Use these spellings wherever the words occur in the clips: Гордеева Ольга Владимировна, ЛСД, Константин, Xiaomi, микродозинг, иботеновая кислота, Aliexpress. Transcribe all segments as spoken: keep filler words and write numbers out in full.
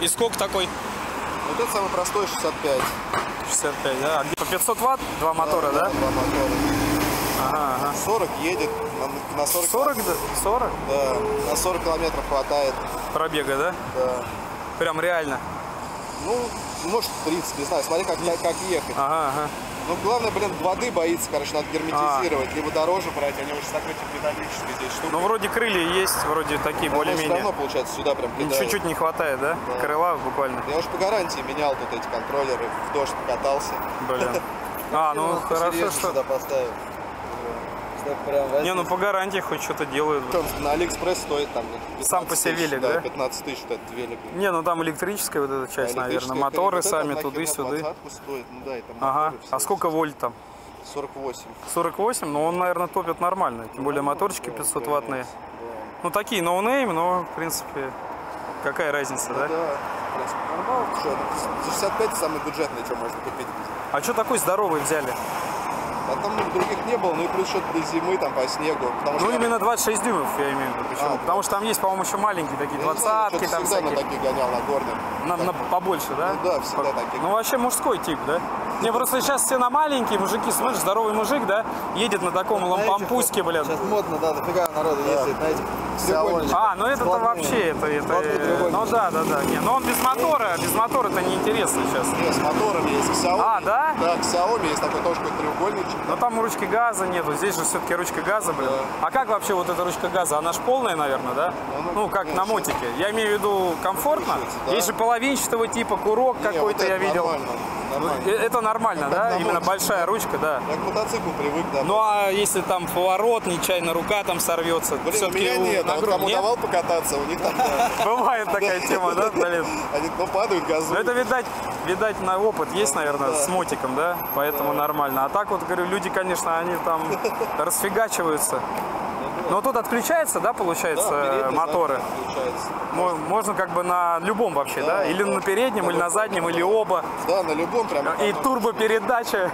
И сколько такой? Вот это самый простой, шестьдесят пять. шестьдесят пять, да. А где-то пятьсот ватт, два мотора, да? Да, да? Два мотора. Ага, ага. сорок едет. На, на сорок, сорок? сорок? Да, на сорок километров хватает. Пробега, да? Да. Прям реально? Ну, может тридцать, не знаю, смотри, как, как ехать. Ага, ага. Ну, главное, блин, воды боится, короче, надо герметизировать, а. либо дороже брать, они уже с такой металлической здесь штукой. Ну, вроде крылья есть, вроде такие более-менее. Все равно, получается, сюда прям кидают. Чуть-чуть не хватает, да? да? Крыла буквально. Я уже по гарантии менял тут эти контроллеры, в дождь покатался. Блин. А, ну, хорошо, что... сюда поставил. Не, ну по гарантии хоть что-то делают. На Алиэкспресс стоит там сам по себе велик, да? пятнадцать тысяч этот велик. Не, ну там электрическая вот эта часть, наверное. Моторы сами туды-сюды. Ага. А сколько вольт там? сорок восемь. сорок восемь, но он, наверное, топит нормально. Тем более моторчики пятьсот ваттные. Ну такие ноунейм, но в принципе какая разница, да? Да, в принципе нормально. За шестьдесят пять самый бюджетный, что можно купить. А что такой здоровый взяли? А там ну, других не было, ну и плюс что-то до зимы, там по снегу. Ну что, именно двадцать шесть дюймов, я имею в виду. Почему? А, потому да. что там есть, по-моему, еще маленькие такие двадцатки. Там всегда на такие гонял, на горных. На, на, побольше, да? Ну, да, всегда по... такие. Ну вообще мужской тип, да? Не, просто сейчас все на маленькие, мужики, смотришь, здоровый мужик, да, едет на таком лампампуське, блядь. Сейчас модно, да, дофига народу ездит, знаете, треугольничек. А, ну это-то вообще, это, это, ну да, да, да, не, но он без мотора, без мотора-то неинтересно сейчас. Нет, с мотором есть, к Xiaomi. А, да? Да, к Xiaomi есть такой тоже какой-то треугольничек. Но там ручки газа нету, здесь же все-таки ручка газа, блин. Да. А как вообще вот эта ручка газа, она же полная, наверное, да? Ну, ну как нет, на мотике, я имею в виду комфортно, да. Есть же половинчатого типа, курок какой-то вот я видел. Нормально. Нормально. Это нормально, как да? Именно мотике, большая да. ручка, да. Я к мотоциклу привык, да. Ну а если там поворот, нечаянно рука там сорвется, все-таки у меня нет, а вот кому нет? давал покататься, у них там... Бывает такая тема, да, блин? Они падают, газуют. Это, видать, видать, на опыт есть, наверное, с мотиком, да? Поэтому нормально. А так вот, говорю, люди, конечно, они там расфигачиваются. Но тут отключается, да, получается, да, передний, моторы? Можно. Можно как бы на любом вообще, да? да? Или да. на переднем, на или любом, на заднем, да. или оба. Да, на любом прям. И турбопередача.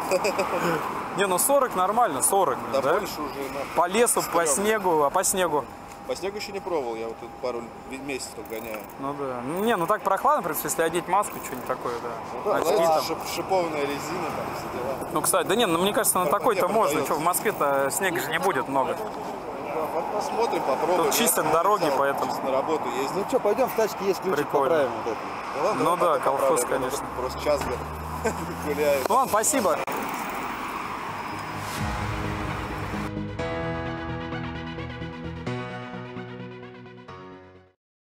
Не, ну сорок нормально, сорок. Да, да? Больше уже. По лесу, стрём. по снегу, а по снегу? По снегу еще не пробовал, я вот тут пару месяцев только гоняю. Ну да. Не, ну так прохладно, в принципе, если одеть маску, что-нибудь такое, да. Ну, да, шип шипованная резина, там, все дела. Ну, кстати, да не, ну мне кажется, на такой-то можно. Что, в Москве-то снега же не будет много. Посмотрим, попробуем. Тут чистят дороги, поэтому. На работу ездить. Ну что, пойдем в тачке, есть ключи, поправим вот это. Ну да, колхоз, конечно. Просто час гуляю. Ну ладно, спасибо.